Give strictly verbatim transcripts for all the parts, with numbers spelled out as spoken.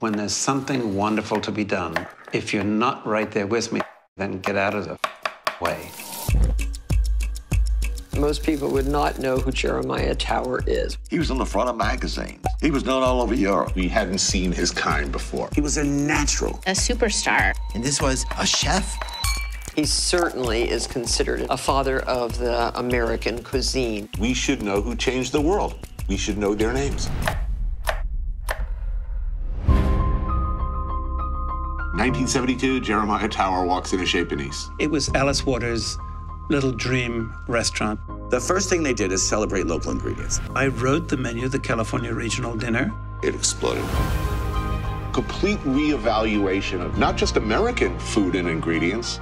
When there's something wonderful to be done, if you're not right there with me, then get out of the way. Most people would not know who Jeremiah Tower is. He was on the front of magazines. He was known all over Europe. We hadn't seen his kind before. He was a natural. A superstar. And this was a chef. He certainly is considered a father of the American cuisine. We should know who changed the world. We should know their names. nineteen seventy-two, Jeremiah Tower walks into Chez Panisse. It was Alice Waters' Little Dream restaurant. The first thing they did is celebrate local ingredients. I wrote the menu, the California Regional Dinner. It exploded. Complete reevaluation of not just American food and ingredients,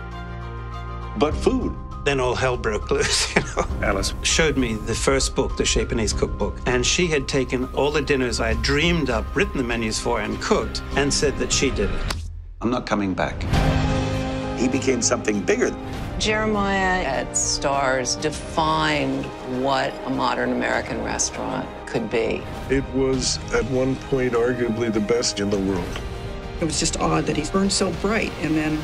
but food. Then all hell broke loose, you know. Alice showed me the first book, the Chez Panisse cookbook, and she had taken all the dinners I had dreamed up, written the menus for, and cooked, and said that she did it. I'm not coming back. He became something bigger. Jeremiah at Stars defined what a modern American restaurant could be. It was, at one point, arguably the best in the world. It was just odd that he burned so bright and then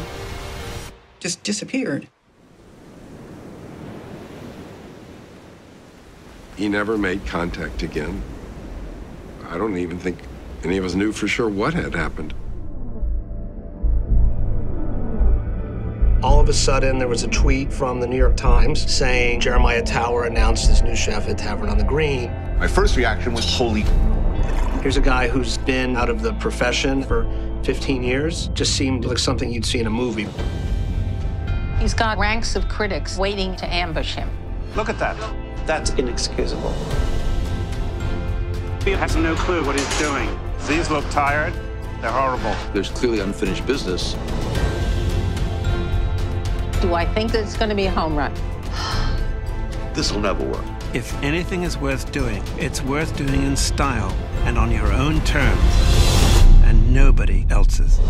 just disappeared. He never made contact again. I don't even think any of us knew for sure what had happened. All of a sudden, there was a tweet from the New York Times saying Jeremiah Tower announced his new chef at Tavern on the Green. My first reaction was, holy. Here's a guy who's been out of the profession for fifteen years. Just seemed like something you'd see in a movie. He's got ranks of critics waiting to ambush him. Look at that. That's inexcusable. He has no clue what he's doing. These look tired. They're horrible. There's clearly unfinished business. Do I think that it's going to be a home run? This will never work. If anything is worth doing, it's worth doing in style and on your own terms and nobody else's.